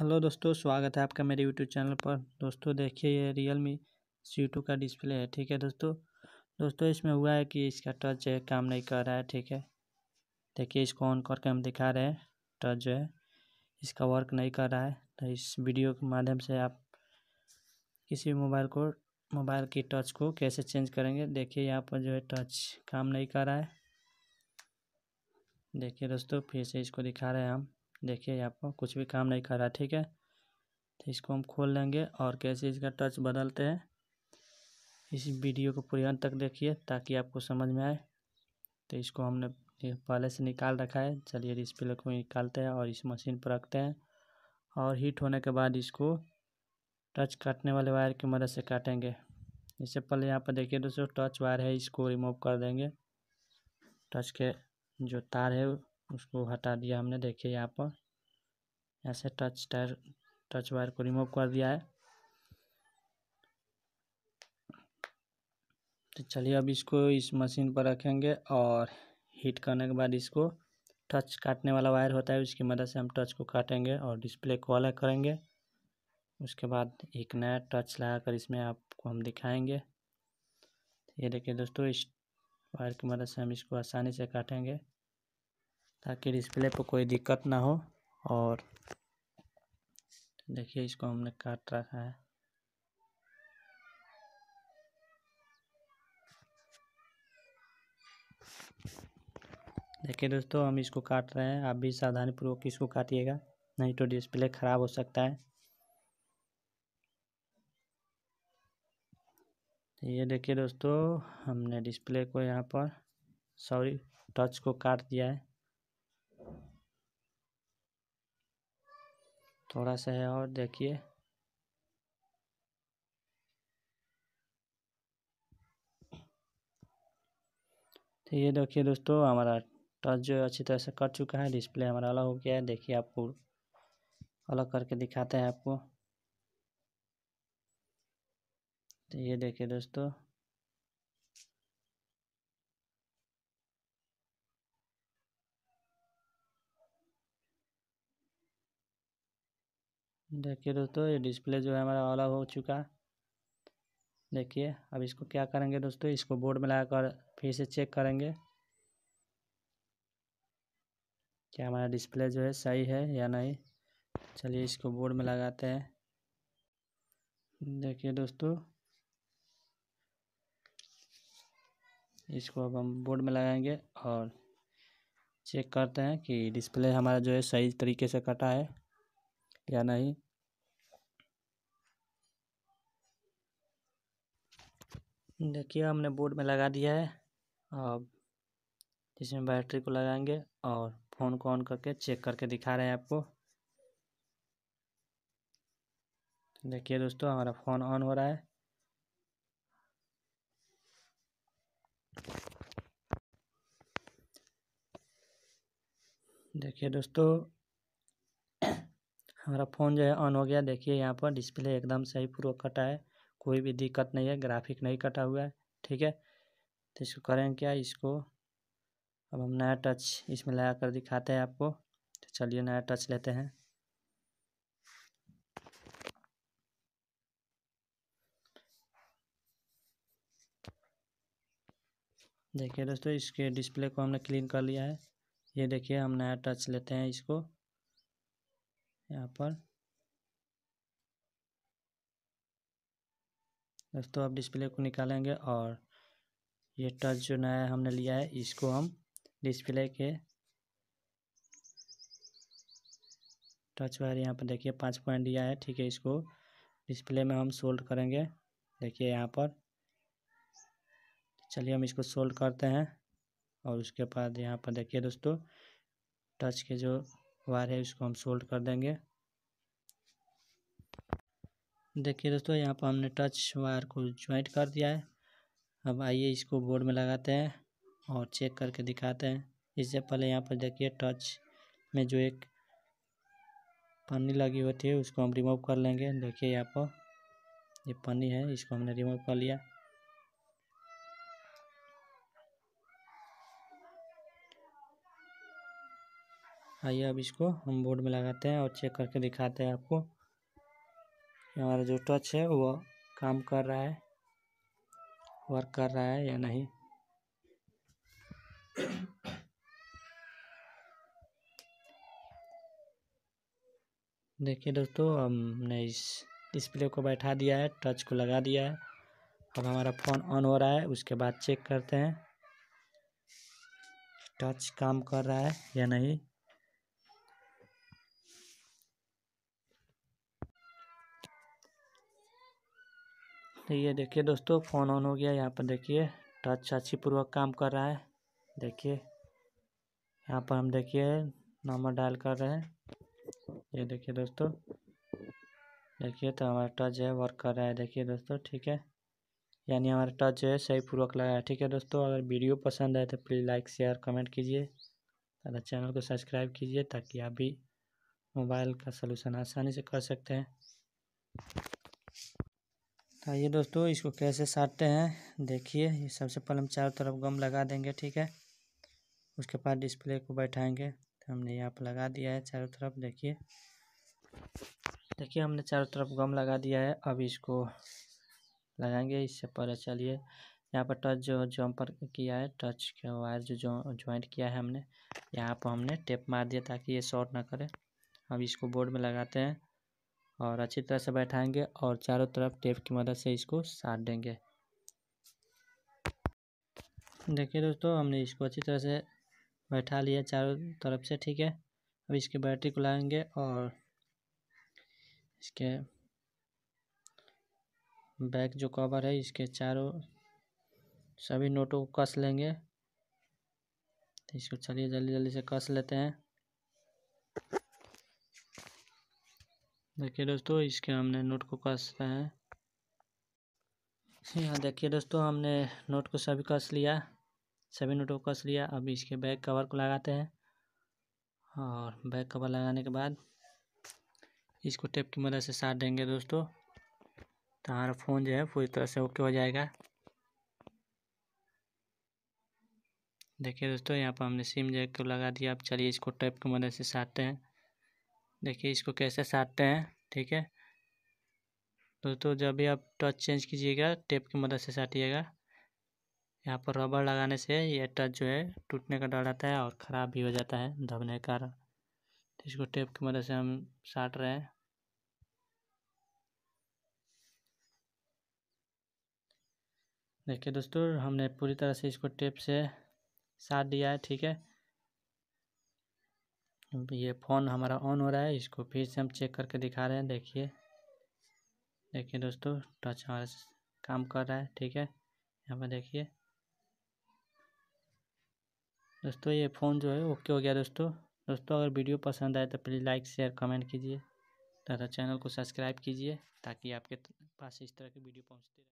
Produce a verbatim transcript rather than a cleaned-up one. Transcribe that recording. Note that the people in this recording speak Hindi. हेलो दोस्तों, स्वागत है आपका मेरे यूट्यूब चैनल पर। दोस्तों देखिए, ये Realme सी टू का डिस्प्ले है। ठीक है दोस्तों दोस्तों इसमें हुआ है कि इसका टच जो है काम नहीं कर रहा है। ठीक है, देखिए इसको ऑन करके हम दिखा रहे हैं, टच जो है इसका वर्क नहीं कर रहा है। तो इस वीडियो के माध्यम से आप किसी भी मोबाइल को मोबाइल की टच को कैसे चेंज करेंगे। देखिए यहाँ पर जो है टच काम नहीं कर रहा है। देखिए दोस्तों, फिर से इसको दिखा रहे हैं हम। देखिए यहाँ पर कुछ भी काम नहीं कर रहा। ठीक है, तो इसको हम खोल लेंगे और कैसे इसका टच बदलते हैं। इस वीडियो को पूरे अंत तक देखिए ताकि आपको समझ में आए। तो इसको हमने पहले से निकाल रखा है। चलिए डिस्प्ले को निकालते हैं और इस मशीन पर रखते हैं, और हीट होने के बाद इसको टच काटने वाले वायर की मदद से काटेंगे। इससे पहले यहाँ पर देखिए दोस्तों, टच वायर है, इसको रिमूव कर देंगे। टच के जो तार है उसको हटा दिया हमने। देखिए यहाँ पर ऐसे टच टायर टच वायर को रिमूव कर दिया है। तो चलिए अब इसको इस मशीन पर रखेंगे और हीट करने के बाद इसको टच काटने वाला वायर होता है, उसकी मदद से हम टच को काटेंगे और डिस्प्ले को अलग करेंगे। उसके बाद एक नया टच लगाकर इसमें आपको हम दिखाएंगे। ये देखिए दोस्तों, इस वायर की मदद से हम इसको आसानी से काटेंगे ताकि डिस्प्ले पर कोई दिक्कत ना हो। और देखिए इसको हमने काट रखा है। देखिए दोस्तों, हम इसको काट रहे हैं। आप भी सावधानीपूर्वक इसको काटिएगा, नहीं तो डिस्प्ले ख़राब हो सकता है। ये देखिए दोस्तों, हमने डिस्प्ले को यहाँ पर सॉरी टच को काट दिया है। थोड़ा सा है और देखिए, तो ये देखिए दोस्तों, हमारा टच जो अच्छी तरह से कट चुका है, डिस्प्ले हमारा अलग हो गया है। देखिए आपको अलग करके दिखाते हैं आपको। तो ये देखिए दोस्तों, देखिए दोस्तों ये डिस्प्ले जो है हमारा अलग हो चुका। देखिए अब इसको क्या करेंगे दोस्तों, इसको बोर्ड में लगाकर फिर से चेक करेंगे क्या हमारा डिस्प्ले जो है सही है या नहीं। चलिए इसको बोर्ड में लगाते हैं। देखिए दोस्तों, इसको अब हम बोर्ड में लगाएंगे और चेक करते हैं कि डिस्प्ले हमारा जो है सही तरीके से कटा है या नहीं। देखिए हमने बोर्ड में लगा दिया है। अब इसमें बैटरी को लगाएंगे और फ़ोन को ऑन करके चेक करके दिखा रहे हैं आपको। देखिए दोस्तों, हमारा फ़ोन ऑन हो रहा है। देखिए दोस्तों, हमारा फ़ोन जो है ऑन हो गया। देखिए यहाँ पर डिस्प्ले एकदम सही पूर्वक कटा है, कोई भी दिक्कत नहीं है, ग्राफिक नहीं कटा हुआ है। ठीक है, तो इसको करें क्या, इसको अब हम नया टच इसमें लगा कर दिखाते हैं आपको। तो चलिए नया टच लेते हैं। देखिए दोस्तों, इसके डिस्प्ले को हमने क्लीन कर लिया है। ये देखिए, हम नया टच लेते हैं इसको यहाँ पर। दोस्तों अब डिस्प्ले को निकालेंगे और ये टच जो नया हमने लिया है इसको हम डिस्प्ले के टच वायर यहाँ पर देखिए पाँच पॉइंट दिया है। ठीक है, इसको डिस्प्ले में हम सोल्ड करेंगे। देखिए यहाँ पर, चलिए हम इसको सोल्ड करते हैं और उसके बाद यहाँ पर देखिए दोस्तों, टच के जो वायर है इसको हम सोल्ड कर देंगे। देखिए दोस्तों, यहाँ पर हमने टच वायर को ज्वाइंट कर दिया है। अब आइए इसको बोर्ड में लगाते हैं और चेक करके दिखाते हैं। इससे पहले यहाँ पर देखिए, टच में जो एक पन्नी लगी होती है उसको हम रिमूव कर लेंगे। देखिए यहाँ पर ये पन्नी है, इसको हमने रिमूव कर लिया। आइए अब इसको हम बोर्ड में लगाते हैं और चेक करके दिखाते हैं आपको। हमारा जो टच है वो काम कर रहा है, वर्क कर रहा है या नहीं। देखिए दोस्तों, हमने इस डिस्प्ले को बैठा दिया है, टच को लगा दिया है। अब हमारा फ़ोन ऑन हो रहा है, उसके बाद चेक करते हैं टच काम कर रहा है या नहीं। तो ये देखिए दोस्तों, फ़ोन ऑन हो गया। यहाँ पर देखिए टच अच्छी पूर्वक काम कर रहा है। देखिए यहाँ पर हम देखिए नंबर डायल कर रहे हैं। ये देखिए दोस्तों, देखिए तो हमारा टच है वर्क कर रहा है। देखिए दोस्तों, ठीक है, यानी हमारा टच है सही पूर्वक लगा है। ठीक है दोस्तों, अगर वीडियो पसंद आए तो प्लीज़ लाइक शेयर कमेंट कीजिए और चैनल को सब्सक्राइब कीजिए ताकि आप भी मोबाइल का सलूशन आसानी से कर सकते हैं। आइए दोस्तों, इसको कैसे साटते हैं देखिए। ये सबसे पहले हम चारों तरफ गम लगा देंगे, ठीक है। उसके बाद डिस्प्ले को बैठाएंगे। तो हमने यहाँ पर लगा दिया है चारों तरफ, देखिए देखिए हमने चारों तरफ गम लगा दिया है। अब इसको लगाएंगे। इससे पहले चलिए यहाँ पर टच जो जम्पर किया है, टच के वायर जो ज्वाइंट किया है हमने, यहाँ पर हमने टेप मार दिया ताकि ये शॉर्ट ना करे। अब इसको बोर्ड में लगाते हैं और अच्छी तरह से बैठाएंगे और चारों तरफ टेप की मदद से इसको साट देंगे। देखिए दोस्तों, हमने इसको अच्छी तरह से बैठा लिया चारों तरफ से, ठीक है। अब इसकी बैटरी को लाएंगे और इसके बैक जो कवर है इसके चारों सभी नोटों को कस लेंगे। इसको चलिए जल्दी जल्दी से कस लेते हैं। देखिए दोस्तों, इसके हमने नोट को कस रहे हैं। यहाँ देखिए दोस्तों, हमने नोट को सभी कस लिया, सभी नोटों को कस लिया। अब इसके बैक कवर को लगाते हैं और बैक कवर लगाने के बाद इसको टेप की मदद से साट देंगे दोस्तों। तो हमारा फ़ोन जो है पूरी तरह से ओके हो जाएगा। देखिए दोस्तों, यहाँ पर हमने सिम जैक को लगा दिया। अब चलिए इसको टेप की मदद से साटते हैं। देखिए इसको कैसे साटते हैं, ठीक है दोस्तों। जब भी आप टच चेंज कीजिएगा टेप की मदद से साटिएगा। यहाँ पर रबड़ लगाने से यह टच जो है टूटने का डर रहता है और ख़राब भी हो जाता है दबने के कारण। तो इसको टेप की मदद से हम साट रहे हैं। देखिए दोस्तों, हमने पूरी तरह से इसको टेप से साट दिया है, ठीक है। ये फ़ोन हमारा ऑन हो रहा है, इसको फिर से हम चेक करके दिखा रहे हैं। देखिए देखिए दोस्तों, टच हमारा काम कर रहा है, ठीक है। यहाँ पर देखिए दोस्तों, ये फ़ोन जो है ओके हो गया दोस्तों। दोस्तों अगर वीडियो पसंद आए तो प्लीज़ लाइक शेयर कमेंट कीजिए तथा चैनल को सब्सक्राइब कीजिए ताकि आपके पास इस तरह की वीडियो पहुँचती रहे।